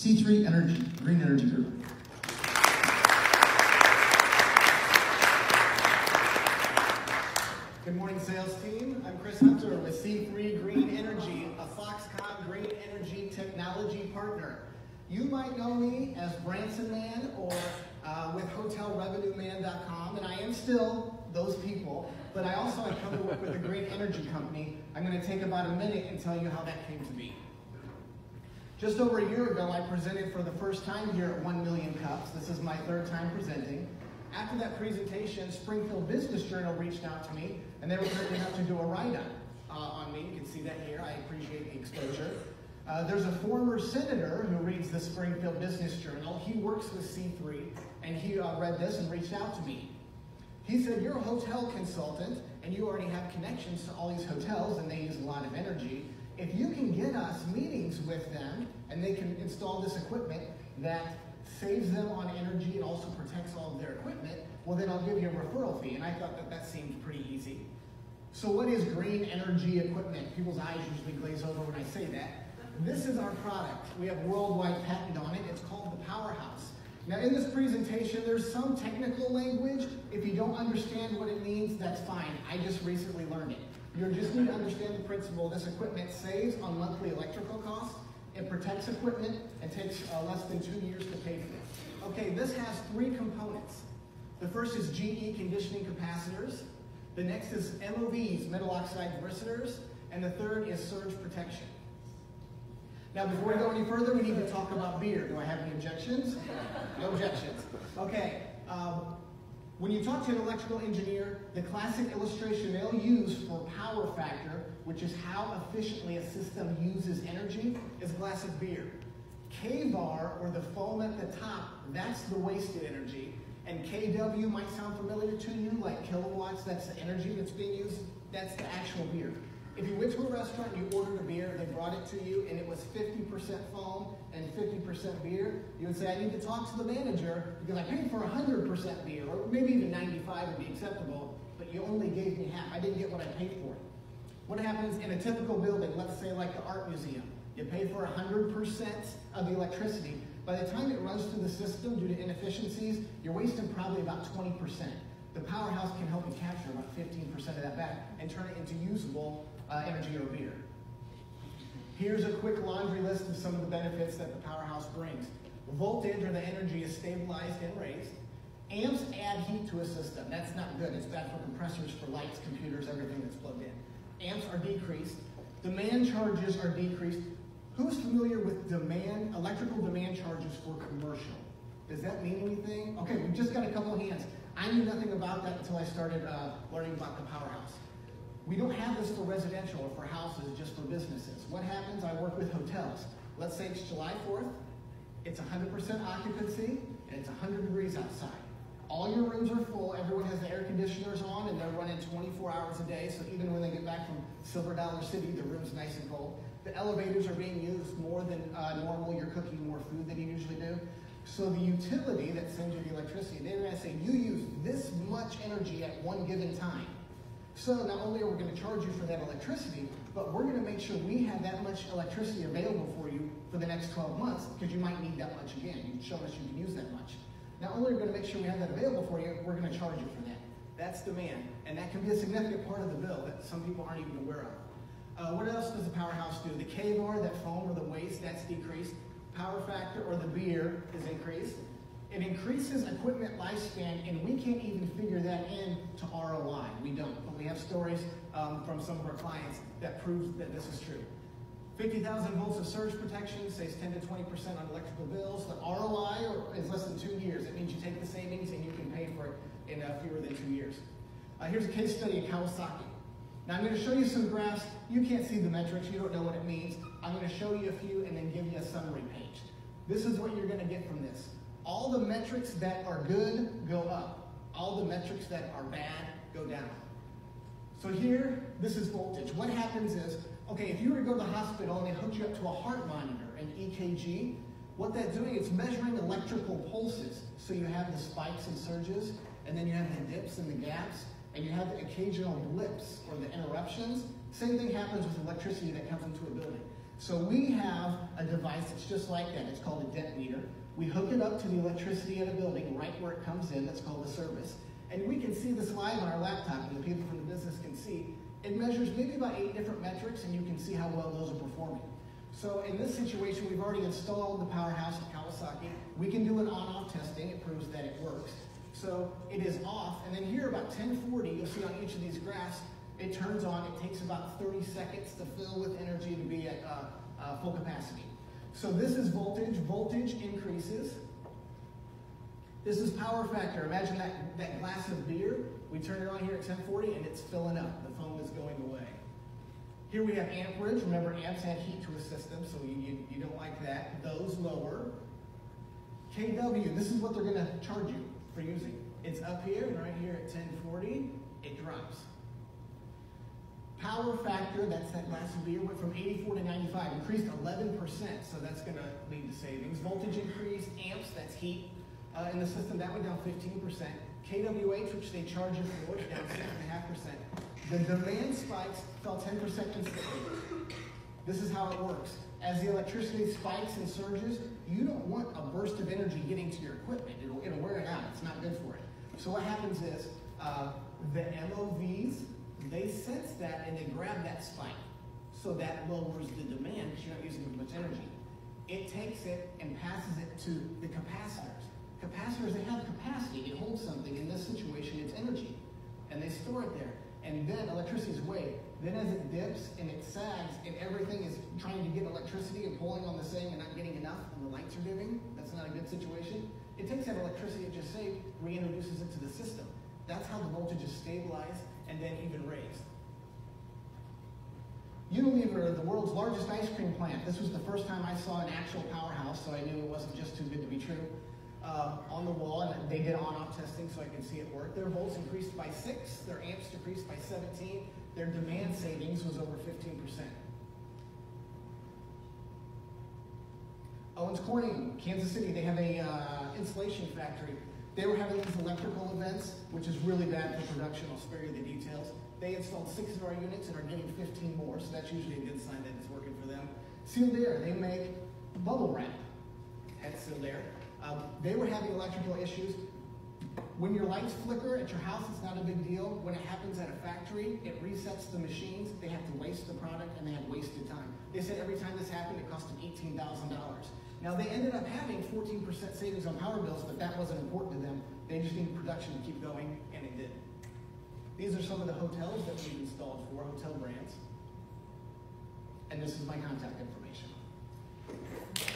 C3 Green Energy Group. Good morning, sales team. I'm Chris Hunter with C3 Green Energy, a Foxconn Green Energy technology partner. You might know me as Branson Man or with HotelRevenueMan.com, and I am still those people, but I also have come to work with a great energy company. I'm going to take about a minute and tell you how that came to be. Just over a year ago, I presented for the first time here at 1 Million Cups. This is my third time presenting. After that presentation, Springfield Business Journal reached out to me, and they were going to have to do a write-up on me. You can see that here. I appreciate the exposure. There's a former senator who reads the Springfield Business Journal. He works with C3, and he read this and reached out to me. He said, you're a hotel consultant, and you already have connections to all these hotels, and they use a lot of energy. If you can get us meetings with them, and they can install this equipment that saves them on energy and also protects all of their equipment, well, then I'll give you a referral fee. And I thought that that seemed pretty easy. So what is green energy equipment? People's eyes usually glaze over when I say that. This is our product. We have worldwide patent on it. It's called The Powerhouse. Now, in this presentation, there's some technical language. If you don't understand what it means, that's fine. I just recently learned it. You just need to understand the principle. This equipment saves on monthly electrical costs. It protects equipment and takes less than 2 years to pay for it. Okay, this has three components. The first is GE conditioning capacitors. The next is MOVs, metal oxide capacitors. And the third is surge protection. Now, before we go any further, we need to talk about beer. Do I have any objections? No objections. Okay. When you talk to an electrical engineer, the classic illustration they'll use for power factor, which is how efficiently a system uses energy, is a glass of beer. kVAR, or the foam at the top, that's the wasted energy. And K-W might sound familiar to you, like kilowatts, that's the energy that's being used. That's the actual beer. If you went to a restaurant and you ordered a beer, they brought it to you, and it was 50% foam and 50% beer, you would say, I need to talk to the manager because I paid for 100% beer, or maybe even 95 would be acceptable, but you only gave me half. I didn't get what I paid for. What happens in a typical building, let's say like the art museum, you pay for 100% of the electricity. By the time it runs through the system due to inefficiencies, you're wasting probably about 20%. The Powerhouse can help you capture about 15% of that back and turn it into usable energy or beer. Here's a quick laundry list of some of the benefits that the Powerhouse brings. Voltage, or the energy, is stabilized and raised. Amps add heat to a system. That's not good. It's bad for compressors, for lights, computers, everything that's plugged in. Amps are decreased. Demand charges are decreased. Who's familiar with demand, electrical demand charges for commercial? Does that mean anything? Okay, we've just got a couple of hands. I knew nothing about that until I started learning about the Powerhouse. We don't have this for residential or for houses, just for businesses. What happens? I work with hotels. Let's say it's July 4th, it's 100% occupancy, and it's 100 degrees outside. All your rooms are full, everyone has the air conditioners on, and they're running 24 hours a day, so even when they get back from Silver Dollar City, the room's nice and cold. The elevators are being used more than normal, you're cooking more food than you usually do. So the utility that sends you the electricity, they're going to say, you use this much energy at one given time. So not only are we going to charge you for that electricity, but we're going to make sure we have that much electricity available for you for the next 12 months, because you might need that much again. You've shown us you can use that much. Not only are we going to make sure we have that available for you, we're going to charge you for that. That's demand, and that can be a significant part of the bill that some people aren't even aware of. What else does the Powerhouse do? The kVAR, that foam or the waste, that's decreased. Power factor, or the beer, is increased. It increases equipment lifespan, and we can't even figure that in to ROI. We don't, but we have stories from some of our clients that proves that this is true. 50,000 volts of surge protection saves 10 to 20% on electrical bills. The ROI is less than 2 years. It means you take the savings and you can pay for it in fewer than 2 years. Here's a case study in Kawasaki. Now I'm going to show you some graphs. You can't see the metrics. You don't know what it means. I'm going to show you a few and then give you a summary page. This is what you're going to get from this. All the metrics that are good go up. All the metrics that are bad go down. So here, this is voltage. What happens is, okay, if you were to go to the hospital and they hook you up to a heart monitor, an EKG, what that's doing is measuring electrical pulses. So you have the spikes and surges, and then you have the dips and the gaps, and you have the occasional blips or the interruptions. Same thing happens with electricity that comes into a building. So we have a device that's just like that. It's called a debt meter. We hook it up to the electricity in a building right where it comes in. That's called a service. And we can see this live on our laptop, and the people from the business can see. It measures maybe about 8 different metrics, and you can see how well those are performing. So in this situation, we've already installed the Powerhouse at Kawasaki. We can do an on-off testing. It proves that it works. So it is off, and then here about 10:40, you'll see on each of these graphs, it turns on. It takes about 30 seconds to fill with energy to be at full capacity. So this is voltage. Voltage increases. This is power factor. Imagine that glass of beer. We turn it on here at 10:40, and it's filling up. The foam is going away. Here we have amperage. Remember, amps add heat to a system, so you don't like that. Those lower. Kw, this is what they're going to charge you for using. It's up here, and right here at 10:40, it drops. Power factor, that's that glass of beer, went from 84 to 95, increased 11%, so that's going to lead to savings. Voltage increase, amps, that's heat in the system, that went down 15%. KWH, which they charge you for, went down 6.5%. The demand spikes fell 10% consistently. This is how it works. As the electricity spikes and surges, you don't want a burst of energy getting to your equipment. It'll wear it out. It's not good for it. So what happens is the MOVs, they sense that and they grab that spike. So that lowers the demand because you're not using as much energy. It takes it and passes it to the capacitors. Capacitors, they have capacity. It holds something. In this situation, it's energy. And they store it there. And then electricity is weighed. Then as it dips and it sags and everything is trying to get electricity and pulling on the same and not getting enough and the lights are dimming, that's not a good situation. It takes that electricity it just saved, reintroduces it to the system. That's how the voltage is stabilized and then even raised. Unilever, the world's largest ice cream plant. This was the first time I saw an actual Powerhouse, so I knew it wasn't just too good to be true. On the wall, and they did on-off testing so I can see it work. Their volts increased by 6, their amps decreased by 17, their demand savings was over 15%. Owens Corning, Kansas City, they have a insulation factory. They were having these electrical events, which is really bad for production. I'll spare you the details. They installed 6 of our units and are getting 15 more, so that's usually a good sign that it's working for them. Sealed Air, they make bubble wrap at Sealed Air. They were having electrical issues. When your lights flicker at your house, it's not a big deal. When it happens at a factory, it resets the machines. They have to waste the product, and they have wasted time. They said every time this happened, it cost them $18,000. Now, they ended up having 14% savings on power bills, but that wasn't important to them. They just needed production to keep going, and it did. These are some of the hotels that we've installed for, hotel brands. And this is my contact information.